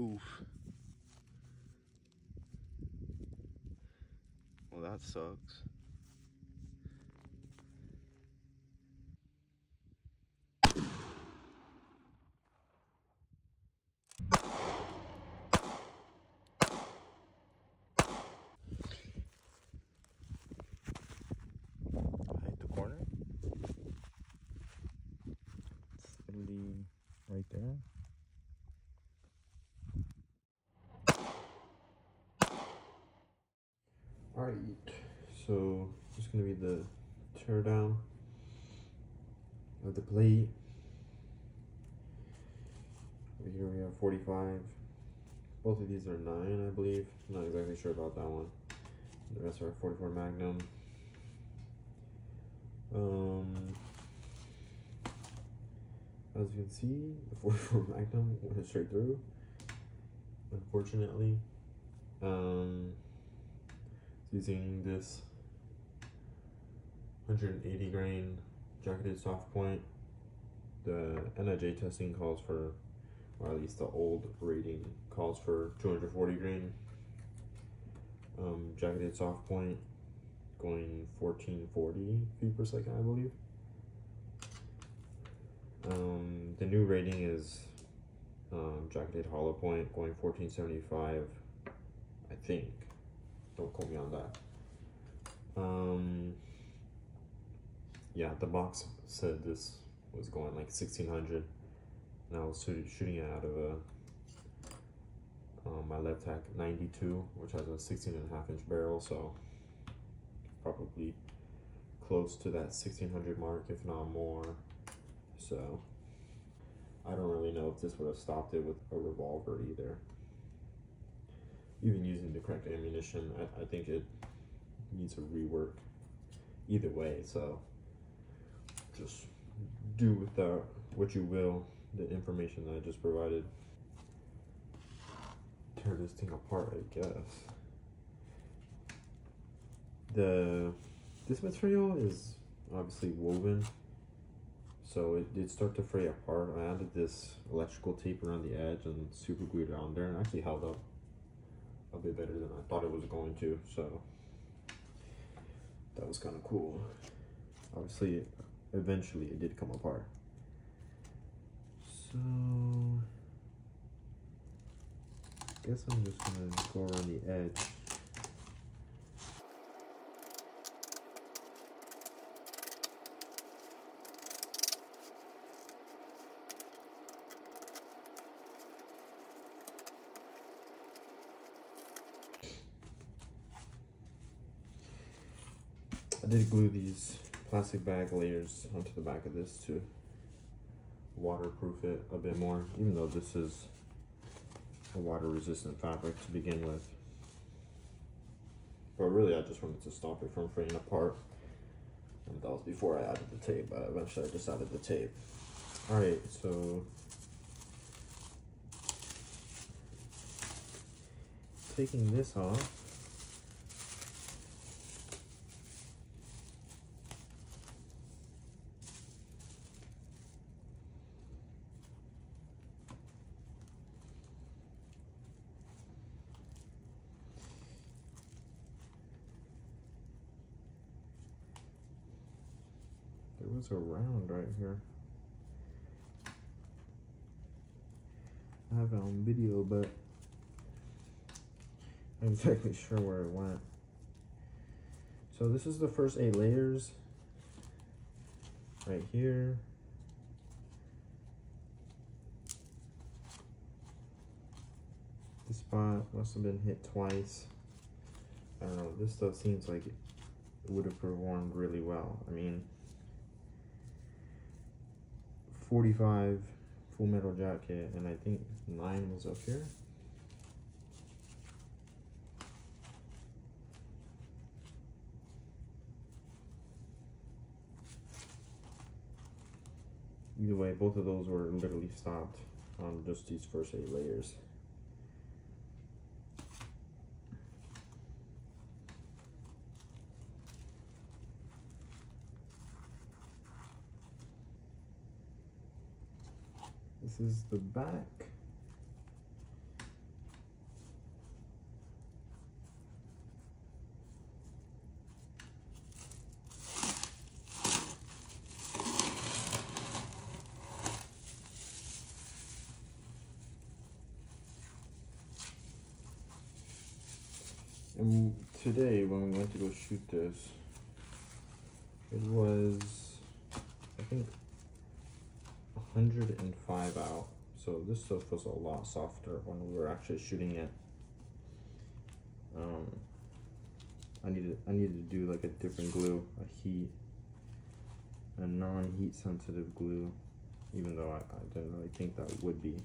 Oof. Well, that sucks. Right there. Alright, so it's gonna be the teardown of the plate. Over here we have 45. Both of these are 9, I believe. I'm not exactly sure about that one. The rest are 44 Magnum. As you can see, the 44 Magnum went straight through, unfortunately. Using this 180 grain jacketed soft point. The NIJ testing calls for, or at least the old rating calls for 240 grain jacketed soft point going 1440 feet per second, I believe. The new rating is jacketed hollow point going 1475, I think. Don't quote me on that. Yeah, the box said this was going like 1600, and I was shooting it out of a my LevTac 92, which has a 16.5 inch barrel, so probably close to that 1600 mark, if not more. So I don't really know if this would have stopped it with a revolver either. Even using the correct ammunition, I think it needs a rework either way. So just do with that what you will, the information that I just provided. Tear this thing apart, I guess. This material is obviously woven, so it did start to fray apart. I added this electrical tape around the edge and super glued it on there, and it actually held up a bit better than I thought it was going to, so that was kind of cool. Obviously, eventually it did come apart. So I guess I'm just gonna go around the edge. I did glue these plastic bag layers onto the back of this to waterproof it a bit more, even though this is a water-resistant fabric to begin with. But really, I just wanted to stop it from fraying apart. And that was before I added the tape, but eventually I just added the tape. Alright, so taking this off, it's a round right here. I have it on video, but I'm not exactly sure where it went. So this is the first 8 layers right here. This spot must have been hit twice. I don't know, this stuff seems like it would have performed really well. I mean, 45 Full Metal Jacket, and I think 9 was up here. Either way, both of those were literally stopped on just these first 8 layers. This is the back. And today when we went to go shoot this, it was, I think, 105 out. So this stuff was a lot softer when we were actually shooting it. I needed to do like a different glue, a non-heat sensitive glue, even though I didn't really think that would be.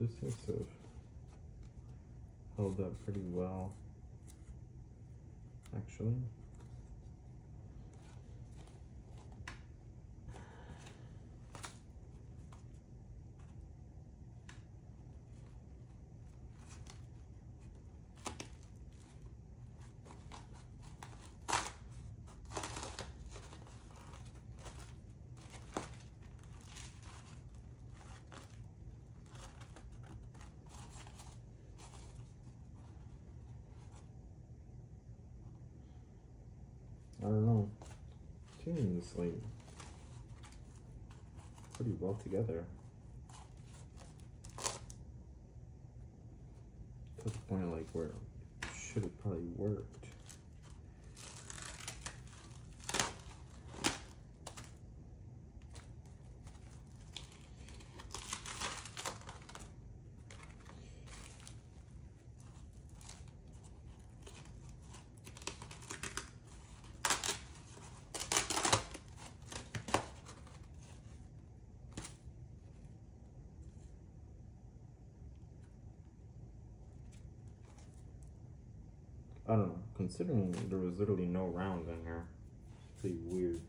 This seems to have held up pretty well, actually. I don't know, seems like pretty well together. To the point of like where it should have probably worked. I don't know, considering there was literally no rounds in here, it's pretty weird.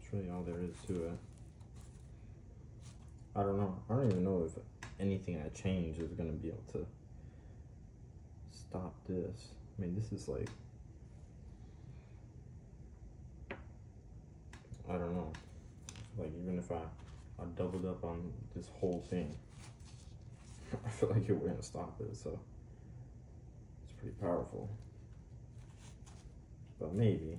That's really all there is to it. I don't know, I don't even know if anything I change is going to be able to stop this. I mean, this is like, I don't know, like even if I doubled up on this whole thing, I feel like it wouldn't stop it, so. Pretty powerful, but maybe.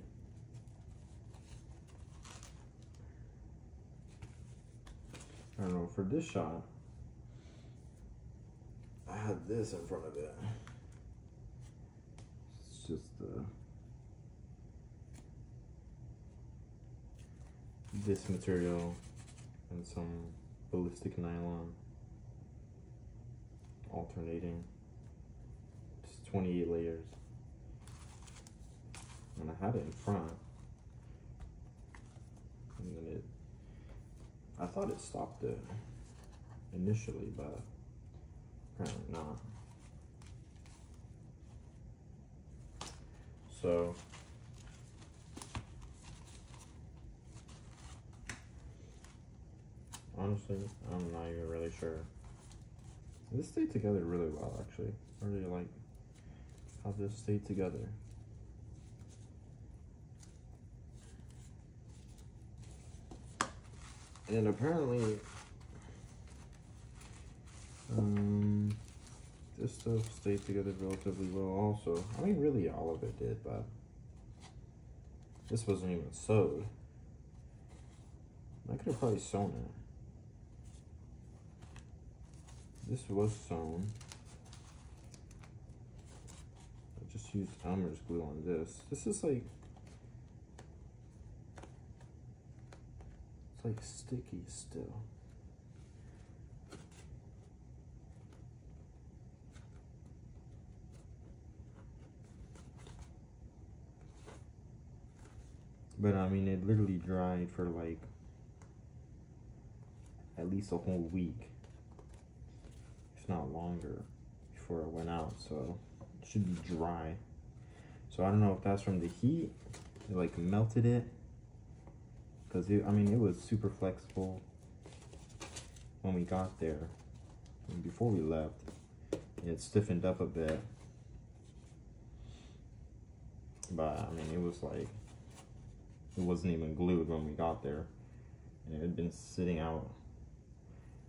I don't know, for this shot, I had this in front of it. It's just this material and some ballistic nylon alternating. 28 layers, and I had it in front, and then I thought it stopped it initially, but apparently not. So honestly, I'm not even really sure. This stayed together really well, actually. I really like how this stayed together. And apparently, this stuff stayed together relatively well also. I mean, really all of it did, but this wasn't even sewed. I could have probably sewn it. This was sewn. Just use Elmer's glue on this. This is like, it's like sticky still. But I mean, it literally dried for like at least a whole week, if not longer, before it went out, so. Should be dry, So I don't know if that's from the heat, it like melted it, because I mean it was super flexible when we got there, and before we left it stiffened up a bit, but I mean it was like it wasn't even glued when we got there, and it had been sitting out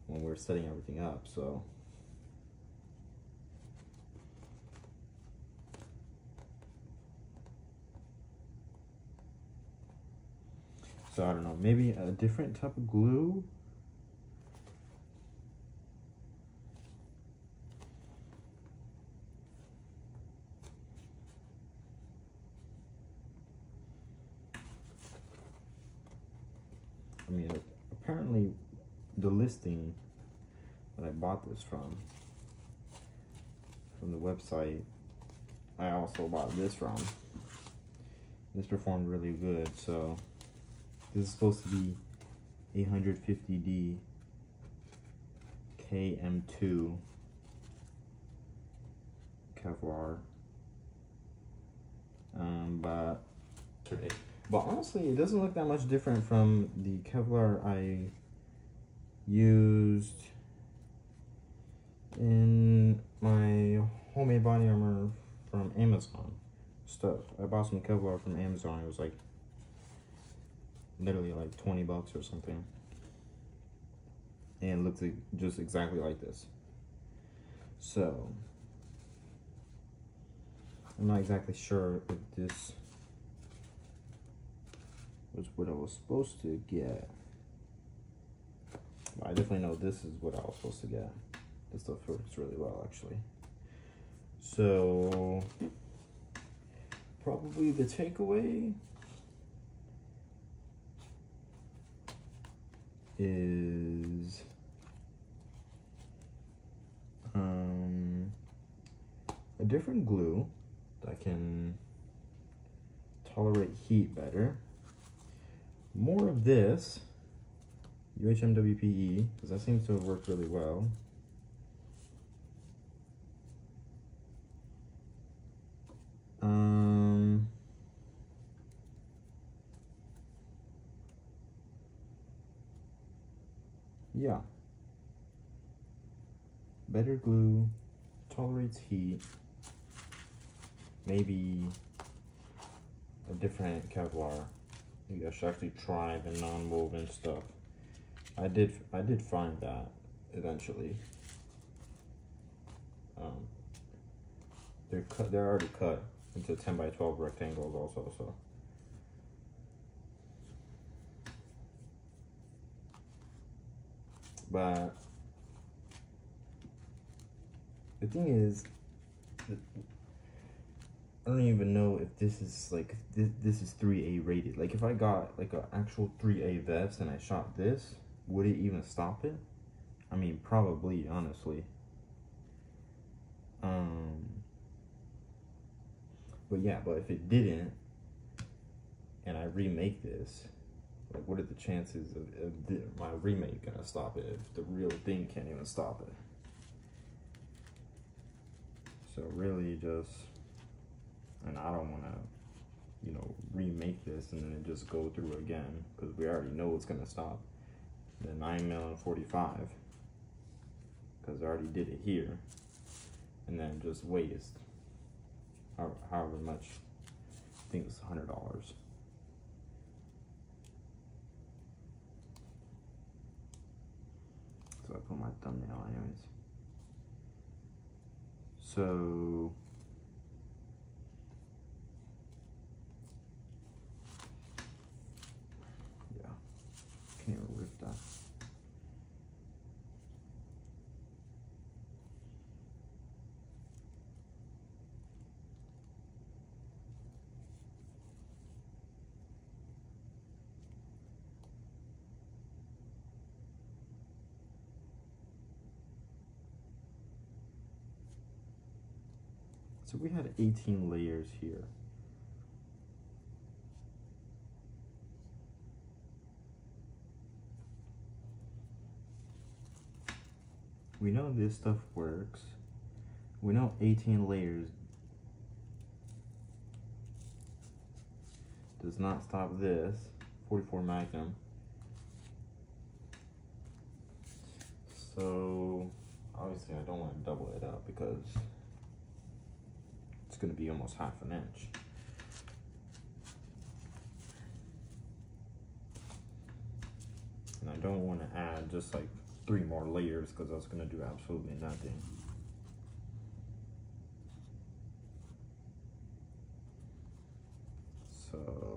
when we were setting everything up. So I don't know, maybe a different type of glue. I mean, apparently the listing that I bought this from the website, I also bought this from. This performed really good, so this is supposed to be 850D KM2 Kevlar. But honestly, it doesn't look that much different from the Kevlar I used in my homemade body armor from Amazon stuff. I bought some Kevlar from Amazon. It was like literally like 20 bucks or something, and it looked like just exactly like this. So I'm not exactly sure if this was what I was supposed to get, but I definitely know this is what I was supposed to get. This stuff works really well, actually. So probably the takeaway is a different glue that can tolerate heat better, more of this UHMWPE, because that seems to have worked really well, yeah, better glue, tolerates heat, maybe a different Kevlar. Maybe I should actually try the non-woven stuff. I did find that eventually. They're already cut into 10 by 12 rectangles also, so but the thing is, I don't even know if this is like this is 3A rated. Like if I got like an actual 3A vest and I shot this, would it even stop it? I mean, probably, honestly. But yeah, but if it didn't and I remake this, like, what are the chances of my remake gonna stop it if the real thing can't even stop it? So really just, and I don't wanna, you know, remake this and then it just go through again, because we already know it's gonna stop the 9mm 45, because I already did it here, and then just waste however much, I think it's $100. I put my thumbnail anyways. So yeah, can't rip that. So we had 18 layers here. We know this stuff works. We know 18 layers does not stop this 44 Magnum. So obviously I don't want to double it up because it's going to be almost 1/2 inch. And I don't want to add just like 3 more layers because that's going to do absolutely nothing. So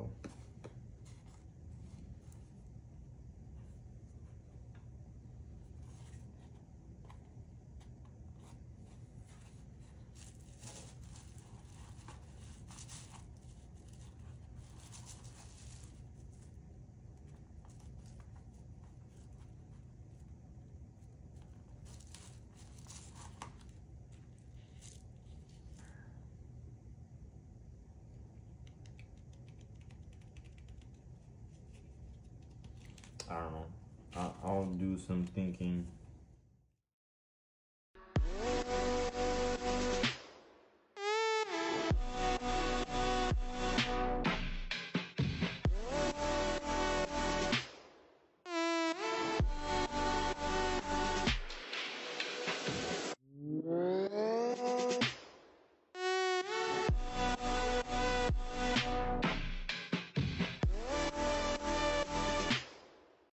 I don't know. I'll do some thinking